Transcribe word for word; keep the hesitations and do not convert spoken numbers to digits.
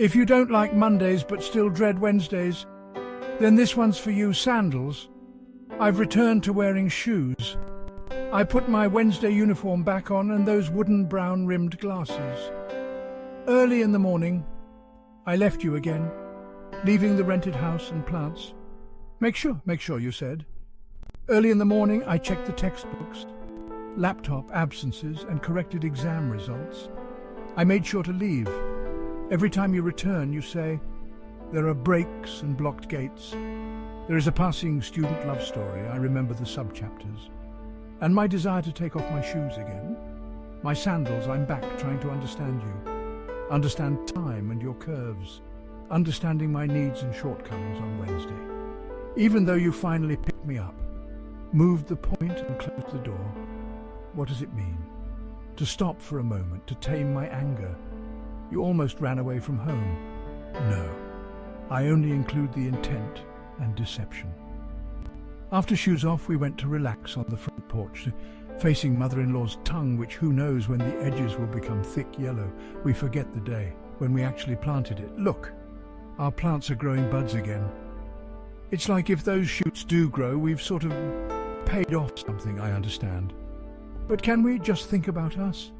If you don't like Mondays but still dread Wednesdays, then this one's for you, sandals. I've returned to wearing shoes. I put my Wednesday uniform back on and those wooden brown-rimmed glasses. Early in the morning, I left you again, leaving the rented house and plants. Make sure, make sure, you said. Early in the morning, I checked the textbooks, laptop absences, and corrected exam results. I made sure to leave. Every time you return, you say, there are breaks and blocked gates. There is a passing student love story. I remember the subchapters. And my desire to take off my shoes again. My sandals, I'm back, trying to understand you. Understand time and your curves. Understanding my needs and shortcomings on Wednesday. Even though you finally picked me up, moved the point and closed the door, what does it mean? To stop for a moment, to tame my anger. You almost ran away from home. No, I only include the intent and deception. After shoes off, we went to relax on the front porch, facing mother-in-law's tongue, which who knows when the edges will become thick yellow. We forget the day when we actually planted it. Look, our plants are growing buds again. It's like if those shoots do grow, we've sort of paid off something, I understand. But can we just think about us?